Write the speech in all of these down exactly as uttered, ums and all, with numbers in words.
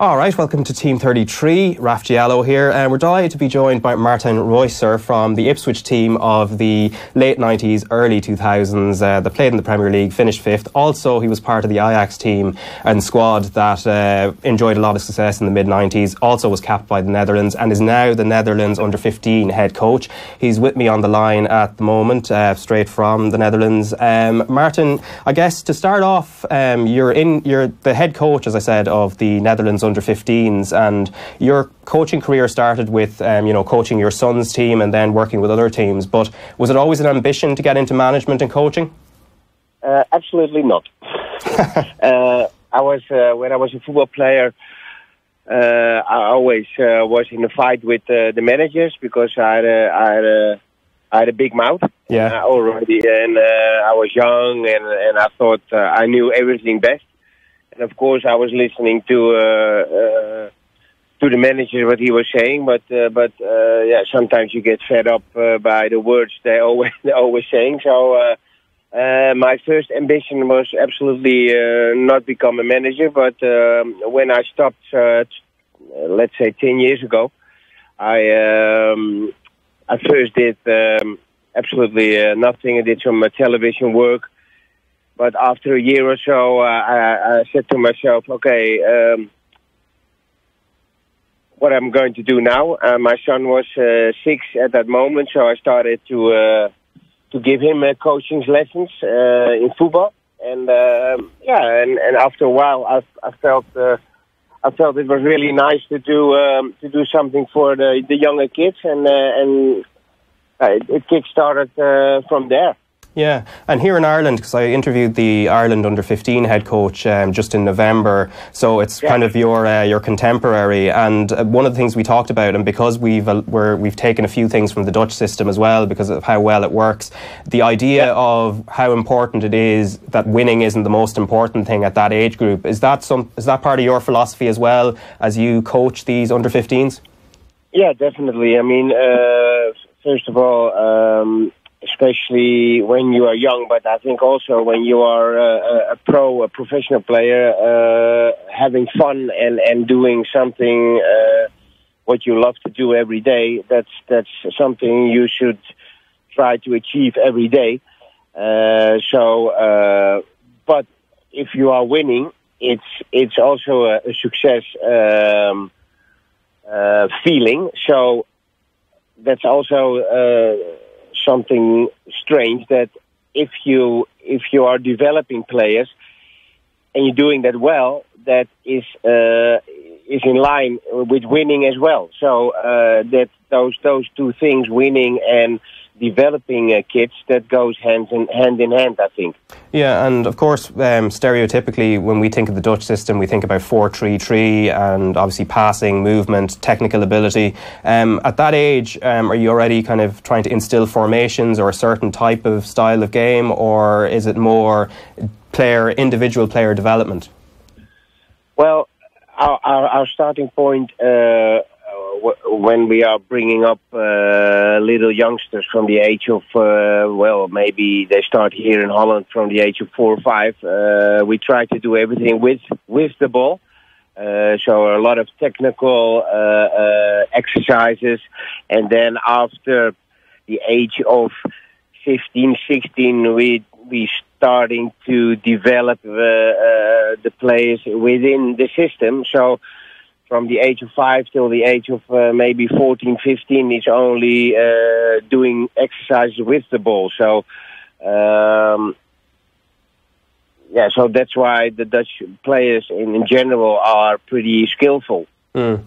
All right, welcome to Team thirty-three, Raf Diallo here, and we're delighted to be joined by Martijn Reuser from the Ipswich team of the late nineties, early two thousands, uh, that played in the Premier League, finished fifth. Also, he was part of the Ajax team and squad that uh, enjoyed a lot of success in the mid nineties, also was capped by the Netherlands and is now the Netherlands under fifteen head coach. He's with me on the line at the moment, uh, straight from the Netherlands. Um, Martijn, I guess to start off, um, you're, in, you're the head coach, as I said, of the Netherlands under fifteens, and your coaching career started with um, you know, coaching your son's team and then working with other teams, but was it always an ambition to get into management and coaching? Uh, absolutely not. uh, I was uh, when I was a football player, uh, I always uh, was in a fight with uh, the managers because I had a, I had a, I had a big mouth. Yeah. And I already and uh, I was young and and I thought uh, I knew everything best. And of course, I was listening to uh, uh, to the manager what he was saying, but uh, but uh, yeah, sometimes you get fed up uh, by the words they always they always saying. So uh, uh, my first ambition was absolutely uh, not become a manager. But um, when I stopped, uh, let's say ten years ago, I um, I first did um, absolutely uh, nothing. I did some uh, television work. But after a year or so, uh, I, I said to myself, okay, um, what I'm going to do now? Uh, my son was uh, six at that moment, so I started to uh, to give him uh, coaching lessons uh, in football. And uh, yeah, and, and after a while, I, I felt uh, I felt it was really nice to do um, to do something for the, the younger kids, and uh, and uh, it, it kick-started uh, from there. Yeah, and here in Ireland, because I interviewed the Ireland under fifteen head coach um, just in November, so it's yeah. kind of your uh, your contemporary. And uh, one of the things we talked about, and because we've uh, we're, we've taken a few things from the Dutch system as well, because of how well it works, the idea yeah. of how important it is that winning isn't the most important thing at that age group. Is that some is that part of your philosophy as well as you coach these under fifteens? Yeah, definitely. I mean, uh, first of all. Um, Especially when you are young, but I think also when you are uh, a pro, a professional player, uh, having fun and, and doing something uh, what you love to do every day, that's that's something you should try to achieve every day. Uh, so, uh, but if you are winning, it's it's also a, a success um, uh, feeling. So that's also. Uh, Something strange that if you if you are developing players and you're doing that well, that is uh, is in line with winning as well. So uh, that those those two things, winning and developing uh, kids, that goes hand in hand in hand, I think. Yeah, and of course, um, stereotypically, when we think of the Dutch system, we think about four three three and obviously passing, movement, technical ability. Um, at that age, um, are you already kind of trying to instill formations or a certain type of style of game, or is it more player, individual player development? Well, our, our, our starting point. Uh, When we are bringing up uh, little youngsters from the age of, uh, well, maybe they start here in Holland from the age of four or five, uh, we try to do everything with, with the ball. Uh, so a lot of technical uh, uh, exercises. And then after the age of fifteen, sixteen, we we starting to develop uh, uh, the players within the system. So from the age of five till the age of uh, maybe fourteen, fifteen, it's only uh, doing exercises with the ball. So, um, yeah, so that's why the Dutch players in, in general are pretty skillful. Mm.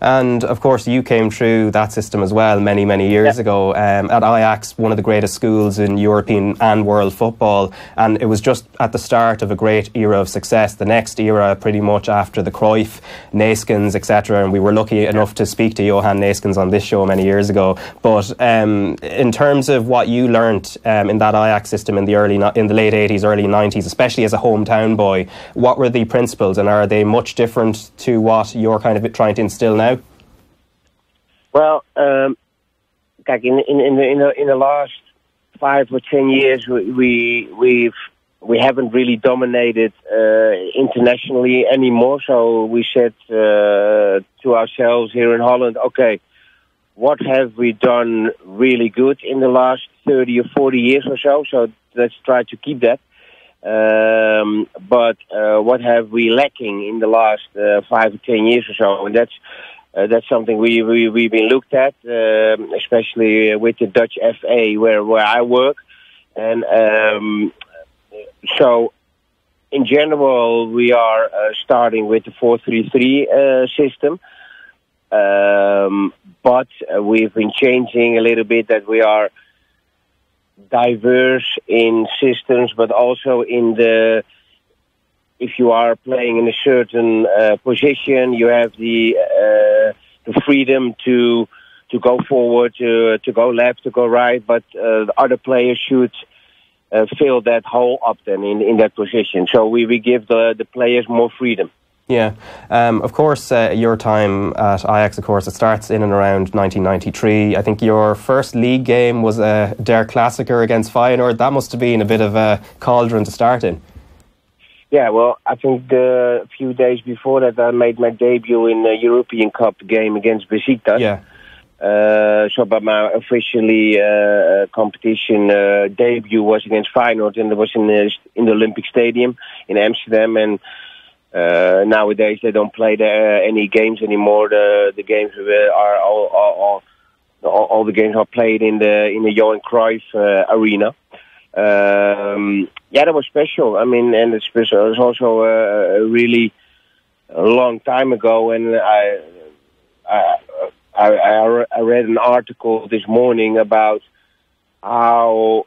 And, of course, you came through that system as well many, many years yeah. ago um, at Ajax, one of the greatest schools in European and world football. And it was just at the start of a great era of success, the next era pretty much after the Cruyff, Neeskens, et cetera. And we were lucky yeah. enough to speak to Johan Neeskens on this show many years ago. But um, in terms of what you learnt um, in that Ajax system in the early in the late eighties, early nineties, especially as a hometown boy, what were the principles? And are they much different to what you're kind of trying to instill now? Well, um, kijk, in in in the, in the last five or ten years, we we've we haven't really dominated uh, internationally anymore. So we said uh, to ourselves here in Holland, okay, what have we done really good in the last thirty or forty years or so? So let's try to keep that. Um, but uh, what have we lacking in the last uh, five or ten years or so? And that's uh, that's something we, we, we've been looked at, uh, especially with the Dutch F A where, where I work. And um, so, in general, we are uh, starting with the four three three uh, system. Um, but uh, we've been changing a little bit that we are diverse in systems, but also in the, if you are playing in a certain uh, position, you have the uh, the freedom to to go forward, to to go left, to go right, but uh, the other players should uh, fill that hole up then in, in that position. So we, we give the, the players more freedom. Yeah, um, of course, uh, your time at Ajax, of course, it starts in and around nineteen ninety-three. I think your first league game was uh, Der Klassiker against Feyenoord. That must have been a bit of a cauldron to start in. Yeah, well, I think the few days before that I made my debut in a European Cup game against Besiktas. Yeah. Uh, so, but my officially uh, competition uh, debut was against Feyenoord, and it was in the, in the Olympic Stadium in Amsterdam, and Uh, nowadays they don't play there, uh, any games anymore. The the games are all all, all all the games are played in the in the Johan Cruyff uh, arena. Um, yeah, that was special. I mean, and it's special. It was also a, a really a long time ago. And I I, I I I read an article this morning about how.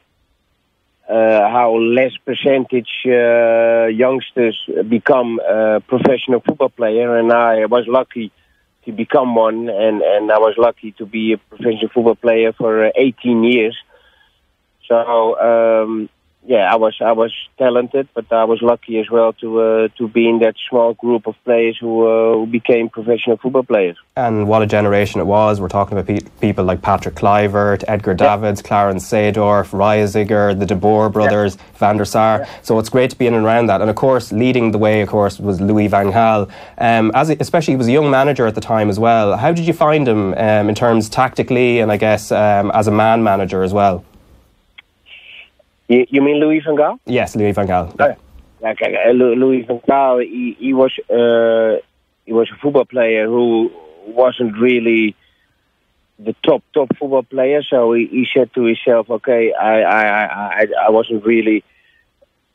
Uh, how less percentage uh, youngsters become a professional football player, and I was lucky to become one, and, and I was lucky to be a professional football player for uh, eighteen years. So um, yeah, I was I was talented, but I was lucky as well to uh, to be in that small group of players who, uh, who became professional football players. And what a generation it was. We're talking about pe people like Patrick Kluivert, Edgar Davids, yeah. Clarence Seedorf, Reisiger, the De Boer brothers, yeah. Van der Saar. Yeah. So it's great to be in and around that. And of course, leading the way, of course, was Louis van Gaal. Um, as a, especially, he was a young manager at the time as well. How did you find him um, in terms tactically and I guess um, as a man manager as well? You, you mean Louis van Gaal? Yes, Louis van Gaal. Yeah. Yeah, okay. Louis van Gaal, he, he was uh, he was a football player who wasn't really the top top football player, so he, he said to himself, okay, I I, I, I wasn't really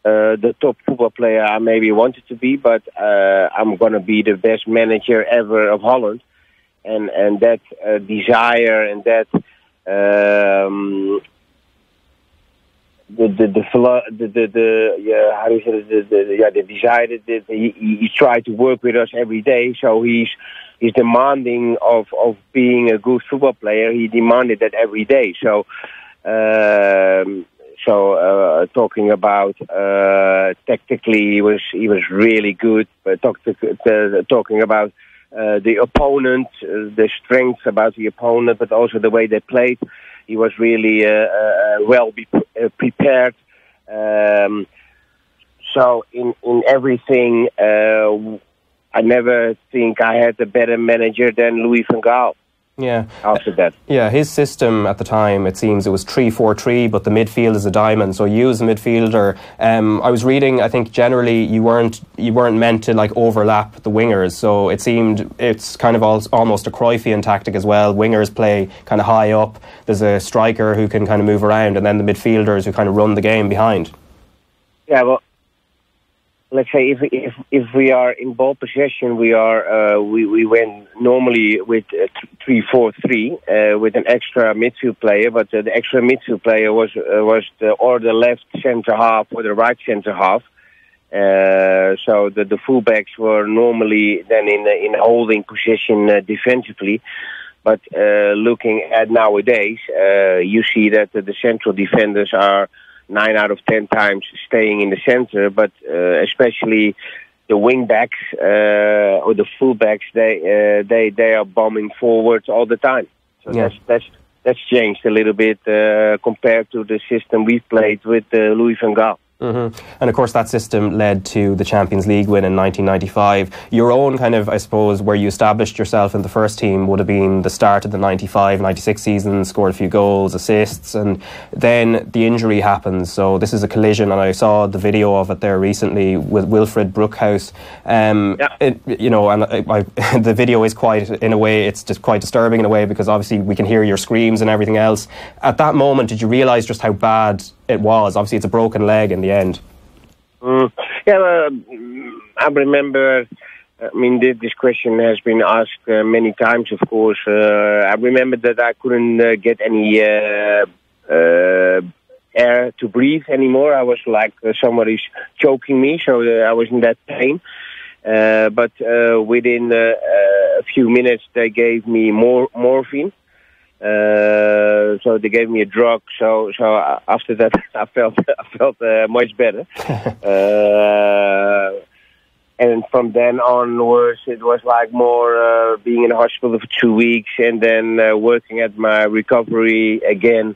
uh, the top football player I maybe wanted to be, but uh, I'm going to be the best manager ever of Holland. And, and that uh, desire and that um, the the the the, the yeah, how do you say it? The, the, the, yeah, the desire that he, he tried to work with us every day, so he's He's demanding of, of being a good football player. He demanded that every day. So, um, so uh, talking about uh, tactically, he was he was really good. But talk to, uh, talking about uh, the opponent, uh, the strengths about the opponent, but also the way they played. He was really uh, uh, well be uh, prepared. Um, so in in everything. Uh, I never think I had a better manager than Louis van Gaal. Yeah. After that. Yeah, his system at the time, it seems, it was three four three, but the midfield is a diamond. So you as a midfielder, um, I was reading, I think generally you weren't you weren't meant to like overlap the wingers. So it seemed it's kind of all, almost a Cruyffian tactic as well. Wingers play kind of high up. There's a striker who can kind of move around, and then the midfielders who kind of run the game behind. Yeah, well, let's say if if if we are in ball possession, we are uh, we we went normally with uh, three four three uh, with an extra midfield player, but uh, the extra midfield player was uh, was the, or the left centre half or the right centre half. Uh, so the the fullbacks were normally then in in holding position uh, defensively. But uh, looking at nowadays, uh, you see that the central defenders are nine out of ten times staying in the center, but uh, especially the wing backs uh, or the full backs, they uh, they they are bombing forwards all the time. So yeah. that's that's that's changed a little bit uh, compared to the system we've played with uh, Louis van Gaal. Mm-hmm. And of course that system led to the Champions League win in nineteen ninety-five. Your own kind of, I suppose, where you established yourself in the first team would have been the start of the ninety-five ninety-six season, scored a few goals, assists, and then the injury happens. So this is a collision, and I saw the video of it there recently with Wilfried Brookhuis. Um, yeah. it, you know, and I, I, the video is quite, in a way, it's just quite disturbing in a way, because obviously we can hear your screams and everything else. At that moment, did you realise just how bad it was? Obviously, it's a broken leg in the end. Mm, yeah, well, I remember, I mean, this question has been asked uh, many times, of course. Uh, I remember that I couldn't uh, get any uh, uh, air to breathe anymore. I was like uh, somebody's choking me, so uh, I was in that pain. Uh, but uh, within uh, a few minutes, they gave me more morphine. Uh, so they gave me a drug. So, so after that, I felt I felt uh, much better. uh, and from then onwards, it was like more uh, being in the hospital for two weeks and then uh, working at my recovery again.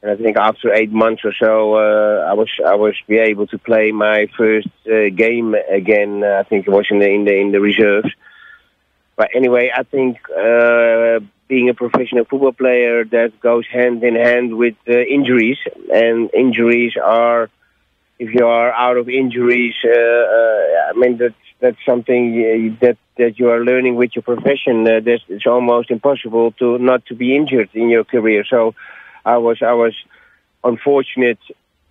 And I think after eight months or so, uh, I was I was be able to play my first uh, game again. I think it was in the in the in the reserves. But anyway, I think. Uh, Being a professional football player, that goes hand in hand with uh, injuries, and injuries are, if you are out of injuries, uh, uh, I mean that's that's something that that you are learning with your profession. Uh, that's, it's almost impossible to not to be injured in your career. So, I was I was unfortunate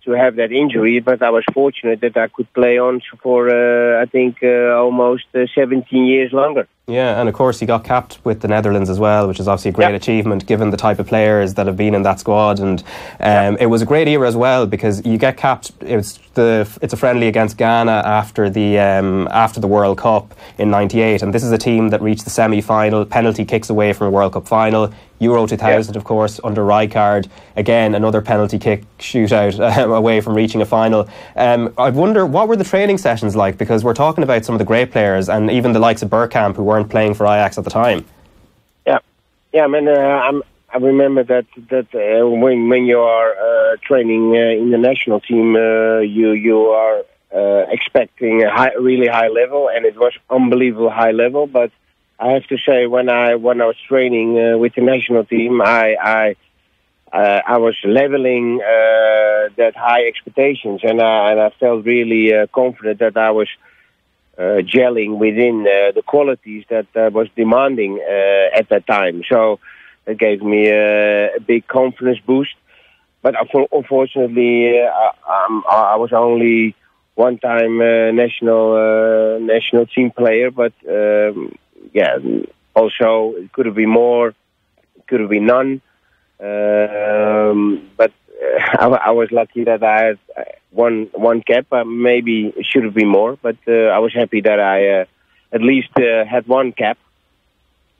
to have that injury, but I was fortunate that I could play on for uh, I think uh, almost uh, seventeen years longer. Yeah, and of course he got capped with the Netherlands as well, which is obviously a great yeah. achievement given the type of players that have been in that squad. And um, yeah. it was a great era as well, because you get capped. It's the it's a friendly against Ghana after the um, after the World Cup in ninety-eight, and this is a team that reached the semi-final, penalty kicks away from a World Cup final. Euro two thousand, yeah. of course, under Rijkaard, again another penalty kick shootout away from reaching a final. Um, I wonder what were the training sessions like, because we're talking about some of the great players and even the likes of Bergkamp, who were playing for Ajax at the time. Yeah, yeah. I mean, uh, I'm, I remember that that uh, when when you are uh, training uh, in the national team, uh, you you are uh, expecting a high, really high level, and it was unbelievable high level. But I have to say, when I when I was training uh, with the national team, I I uh, I was leveling uh, that high expectations, and I and I felt really uh, confident that I was. Uh, gelling within uh, the qualities that uh, was demanding uh, at that time. So it gave me uh, a big confidence boost. But unfortunately, uh, I, I was only one time uh, national uh, national team player. But um, yeah, also it could have been more, it could have been none. Um, but I, I was lucky that I had one one cap. Uh, maybe it should have been more, but uh, I was happy that I uh, at least uh, had one cap.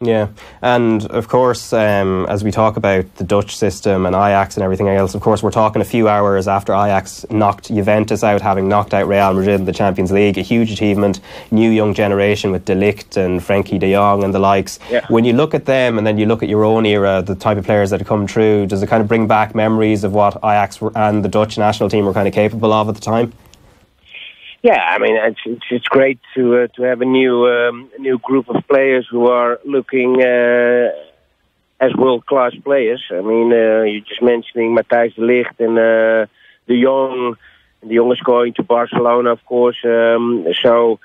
Yeah, and of course, um, as we talk about the Dutch system and Ajax and everything else, of course, we're talking a few hours after Ajax knocked Juventus out, having knocked out Real Madrid in the Champions League, a huge achievement, new young generation with De Ligt and Frenkie de Jong and the likes. Yeah. When you look at them and then you look at your own era, the type of players that have come through, does it kind of bring back memories of what Ajax and the Dutch national team were kind of capable of at the time? Yeah, I mean it's it's, it's great to uh, to have a new um, new group of players who are looking uh, as world class players. I mean uh, you're just mentioning Matthijs de Ligt and uh, De Jong. De Jong is going to Barcelona, of course. Um, so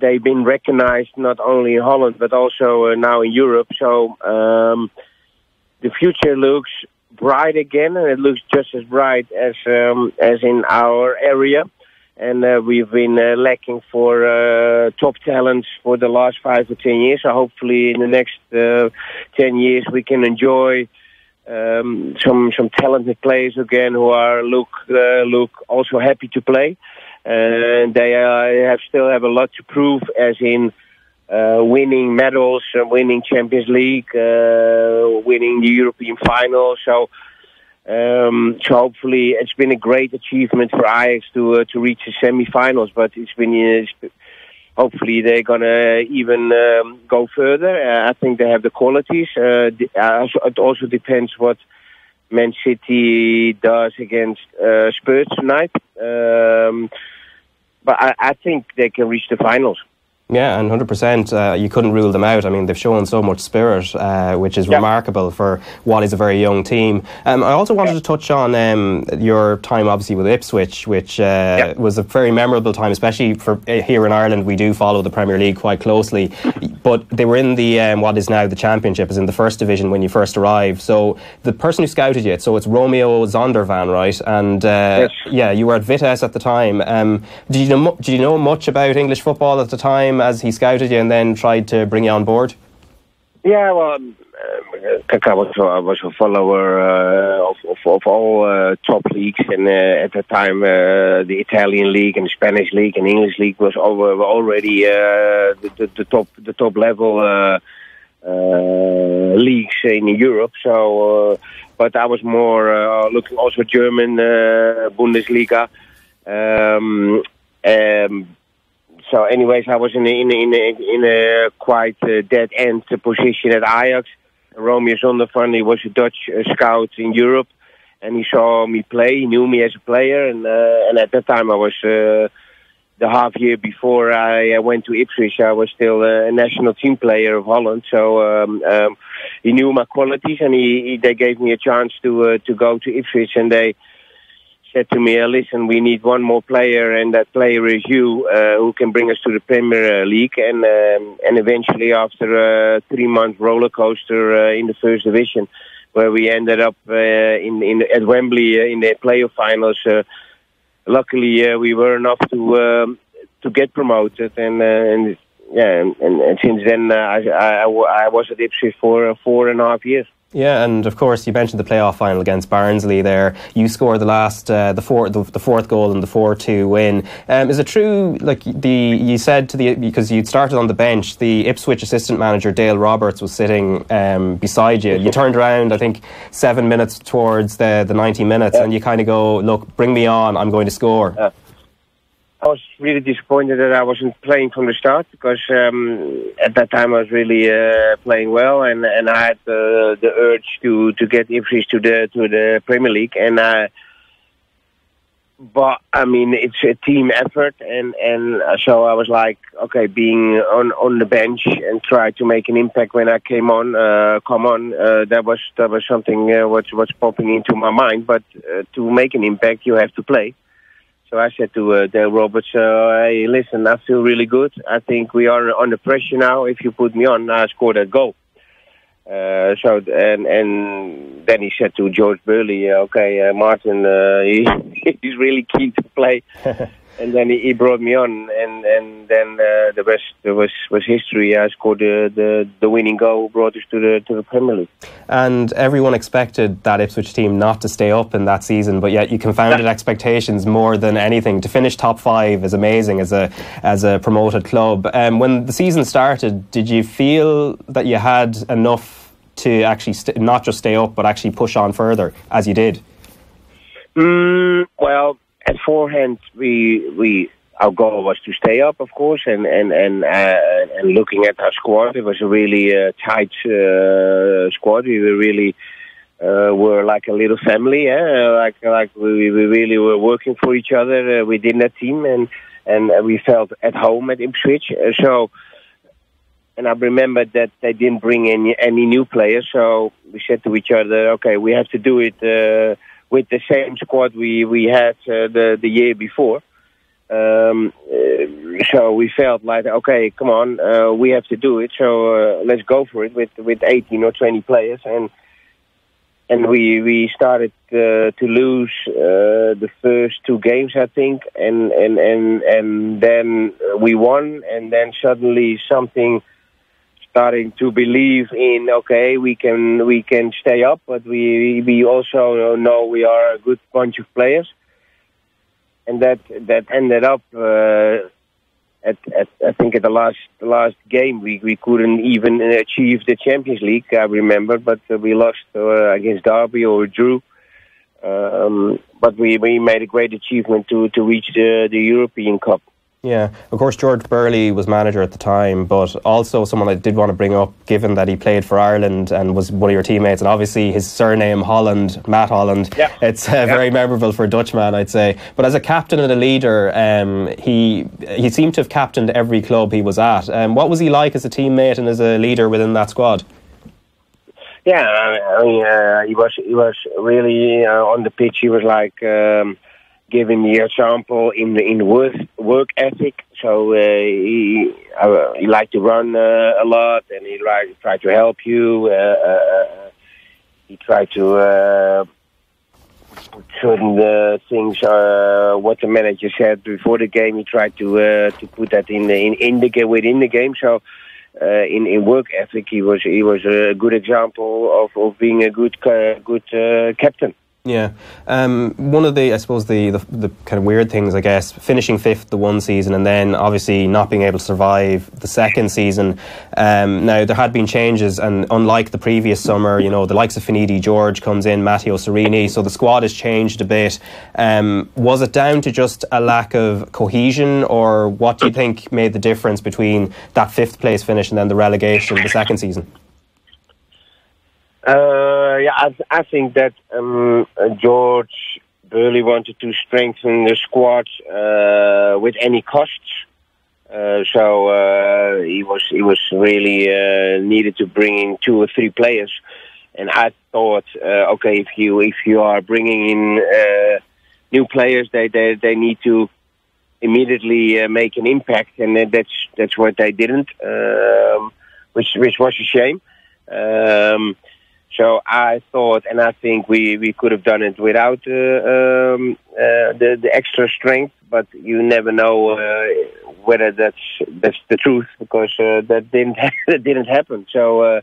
they've been recognised not only in Holland but also uh, now in Europe. So um, the future looks bright again, and it looks just as bright as um, as in our area. And uh, we've been uh, lacking for uh, top talents for the last five or ten years. So hopefully in the next uh, ten years we can enjoy um, some some talented players again who are look uh, look also happy to play. And they uh, have still have a lot to prove, as in uh, winning medals, uh, winning Champions League, uh, winning the European final. So. Um, so hopefully it's been a great achievement for Ajax to uh, to reach the semi-finals, but it's been uh, it's, hopefully they're gonna even um, go further. Uh, I think they have the qualities. Uh, it also depends what Man City does against uh, Spurs tonight. Um, but I, I think they can reach the finals. Yeah, and one hundred percent uh, you couldn't rule them out. I mean, they've shown so much spirit, uh, which is yeah. remarkable for what is a very young team. Um, I also wanted yeah. to touch on um, your time, obviously, with Ipswich, which uh, yeah. was a very memorable time, especially for uh, here in Ireland. We do follow the Premier League quite closely, but they were in the um, what is now the Championship, is in the first division when you first arrived. So the person who scouted you, so it's Romeo Zondervan, right? And uh, yes. yeah, you were at Vitesse at the time. Um, did you know, did you know much about English football at the time, as he scouted you and then tried to bring you on board? Yeah, well, um, I was, I was a follower uh, of, of, of all uh, top leagues, and uh, at that time uh, the Italian league and the Spanish league and English league was over, were already uh, the, the, the top the top level uh, uh, leagues in Europe. So, uh, but I was more uh, looking also at German uh, Bundesliga. Um, um, So, anyways, I was in a, in a, in a, in a quite uh, dead end position at Ajax. Romeo Zondervan, he was a Dutch uh, scout in Europe, and he saw me play. He knew me as a player, and uh, and at that time, I was uh, the half year before I, I went to Ipswich. I was still a national team player of Holland, so um, um, he knew my qualities, and he, he they gave me a chance to uh, to go to Ipswich, and they said to me, listen, we need one more player, and that player is you, uh, who can bring us to the Premier League. And um, and eventually, after a three-month roller coaster uh, in the first division, where we ended up uh, in in at Wembley uh, in the playoff finals, uh, luckily uh, we were enough to um, to get promoted. And uh, and yeah, and, and since then uh, I, I I was at Ipswich for uh, four and a half years. Yeah, and of course you mentioned the playoff final against Barnsley. There, you scored the last, uh, the fourth, the, the fourth goal in the four two win. Um, is it true? Like the you said to the because you'd started on the bench. The Ipswich assistant manager Dale Roberts was sitting um, beside you. You turned around, I think, seven minutes towards the the ninety minutes, yeah. and you kind of go, "Look, bring me on. I'm going to score." Yeah. I was really disappointed that I wasn't playing from the start, because um, at that time I was really uh, playing well, and, and I had uh, the urge to, to get Ipswich to the to the Premier League. And I, but I mean it's a team effort, and, and so I was like, okay, being on, on the bench and try to make an impact when I came on. Uh, come on, uh, that was that was something uh, what was popping into my mind. But uh, to make an impact, you have to play. So I said to uh, Dale Roberts, uh, hey, listen, I feel really good. I think we are under pressure now. If you put me on, I score that goal. Uh, so and and then he said to George Burley, okay, uh, Martin, uh, he, he's really keen to play. And then he, he brought me on, and and then uh, the rest was was history. I scored the, the the winning goal, brought us to the to the Premier League. And everyone expected that Ipswich team not to stay up in that season, but yet you confounded expectations more than anything. To finish top five is amazing as a as a promoted club. Um, when the season started, did you feel that you had enough to actually st- not just stay up, but actually push on further as you did? Mm, well. At forehand, we we our goal was to stay up, of course, and and and, uh, and looking at our squad, it was a really uh, tight uh, squad. We were really uh, were like a little family, eh? like like we we really were working for each other uh, within that team, and and we felt at home at Ipswich. So, and I remember that they didn't bring any any new players, so we said to each other, okay, we have to do it. Uh, With the same squad we we had uh, the the year before, um, uh, so we felt like, okay, come on, uh, we have to do it. So uh, let's go for it with with eighteen or twenty players, and and we we started uh, to lose uh, the first two games, I think, and and and and then we won, and then suddenly something. Starting to believe in, okay, we can we can stay up, but we we also know we are a good bunch of players, and that that ended up uh, at, at I think at the last the last game we, we couldn't even achieve the Champions League, I remember, but we lost uh, against Derby or drew, um, but we, we made a great achievement to to reach the the European Cup. Yeah, of course, George Burley was manager at the time, but also someone I did want to bring up, given that he played for Ireland and was one of your teammates, and obviously his surname Holland, Matt Holland, yeah. it's uh, yeah. very memorable for a Dutchman, I'd say. But as a captain and a leader, um, he he seemed to have captained every club he was at. Um, what was he like as a teammate and as a leader within that squad? Yeah, I mean, uh, he was he was really uh, on the pitch. He was like. Um, Giving the example in the in work work ethic, so uh, he uh, he liked to run uh, a lot, and he like tried to help you. Uh, uh, he tried to uh, put certain uh, things uh, what the manager said before the game. He tried to uh, to put that in the in, in the game within the game. So uh, in in work ethic, he was he was a good example of, of being a good uh, good uh, captain. Yeah, um, one of the, I suppose, the, the the kind of weird things, I guess, finishing fifth the one season and then obviously not being able to survive the second season. Um, now, there had been changes, and unlike the previous summer, you know, the likes of Finidi George comes in, Matteo Serini, so the squad has changed a bit. Um, was it down to just a lack of cohesion, or what do you think made the difference between that fifth place finish and then the relegation the second season? Uh, yeah, I, th- I think that um, uh, George Burley wanted to strengthen the squad uh, with any costs. Uh, so uh, he was he was really uh, needed to bring in two or three players. And I thought, uh, okay, if you if you are bringing in uh, new players, they, they they need to immediately uh, make an impact, and that's that's what they didn't, um, which which was a shame. Um, So I thought, and I think we, we could have done it without uh, um, uh, the, the extra strength, but you never know uh, whether that's that's the truth, because uh, that didn't that didn't happen. So uh,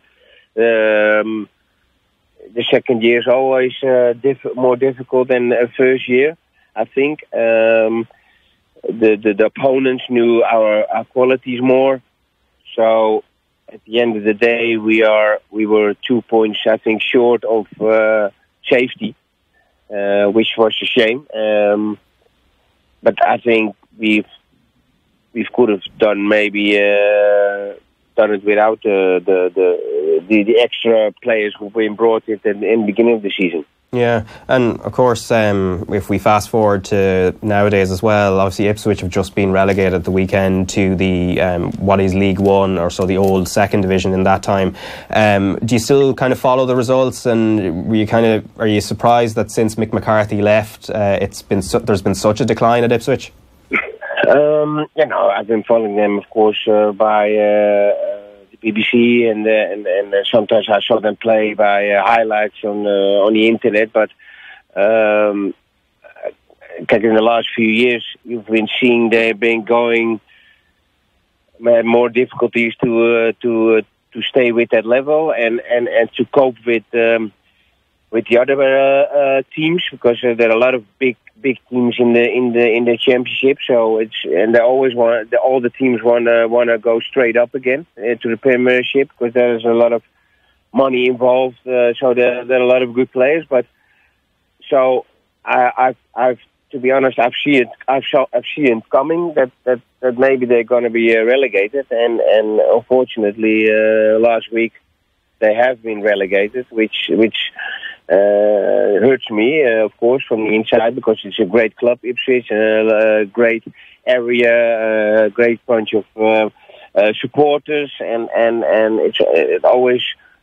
um, the second year is always uh, diff- more difficult than the first year, I think. Um, the, the the opponents knew our, our qualities more, so. At the end of the day, we are we were two points, I think, short of uh, safety, uh, which was a shame. Um, but I think we we could have done maybe uh, done it without uh, the, the the the extra players who've been brought in at the beginning of the season. Yeah, and of course, um, if we fast forward to nowadays as well, obviously Ipswich have just been relegated the weekend to the um, what is League One, or so the old second division in that time. Um, do you still kind of follow the results, and were you kind of are you surprised that since Mick McCarthy left, uh, it's been su- there's been such a decline at Ipswich? Um, you know, I've been following them, of course, uh, by uh, B B C, and uh, and and sometimes I saw them play by uh, highlights on uh, on the internet. But um, in the last few years, you've been seeing they've been going more difficulties to uh, to uh, to stay with that level, and, and, and to cope with um, with the other uh, uh, teams, because there are a lot of big big teams in the in the in the championship, so it's and they always want the, all the teams want to want to go straight up again uh, to the Premiership, because there's a lot of money involved, uh, so there, there are a lot of good players. But so I, I've I've to be honest, I've seen it I've, saw, I've seen it coming that, that, that maybe they're going to be uh, relegated, and and unfortunately uh, last week they have been relegated, which which. Uh, hurts me, uh, of course, from the inside, because it's a great club, Ipswich, a uh, great area, a uh, great bunch of uh, uh, supporters, and and and it's, it always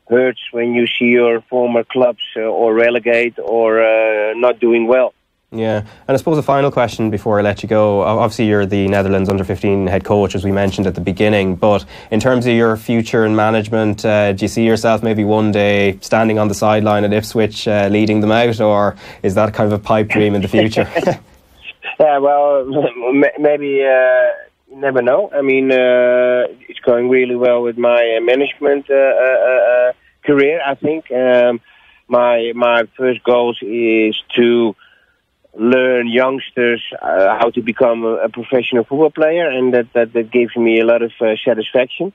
hurts when you see your former clubs uh, or relegate or uh, not doing well. Yeah, and I suppose a final question before I let you go. Obviously, you're the Netherlands under fifteen head coach, as we mentioned at the beginning, but in terms of your future in management, uh, do you see yourself maybe one day standing on the sideline at Ipswich uh, leading them out, or is that kind of a pipe dream in the future? Yeah, well, maybe, uh, you never know. I mean, uh, it's going really well with my management uh, uh, career, I think. Um, my, my first goal is to learn youngsters uh, how to become a, a professional football player, and that, that, that gives me a lot of uh, satisfaction.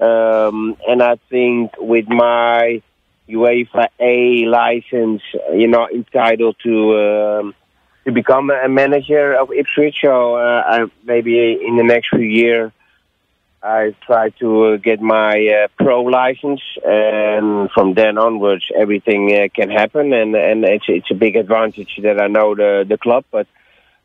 Um, and I think with my UEFA A license, you're not entitled to um, to become a manager of Ipswich. So uh, I, maybe in the next few years, I try to uh, get my uh, pro license, and from then onwards, everything uh, can happen. And, and it's it's a big advantage that I know the the club. But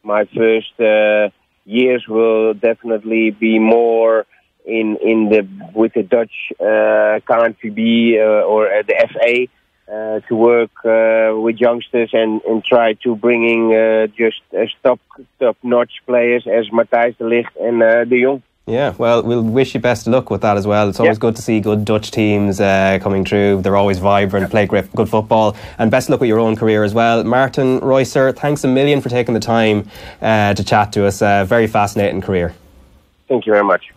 my first uh, years will definitely be more in in the with the Dutch uh, K N V B uh, or uh, the F A. Uh, to work uh, with youngsters and, and try to bringing uh, just uh, top top notch players as Matthijs de Ligt and uh, De Jong. Yeah, well, we'll wish you best of luck with that as well. It's always yeah. good to see good Dutch teams uh, coming through. They're always vibrant, play great, good football, and best of luck with your own career as well. Martijn Reuser, thanks a million for taking the time uh, to chat to us. Uh, very fascinating career. Thank you very much.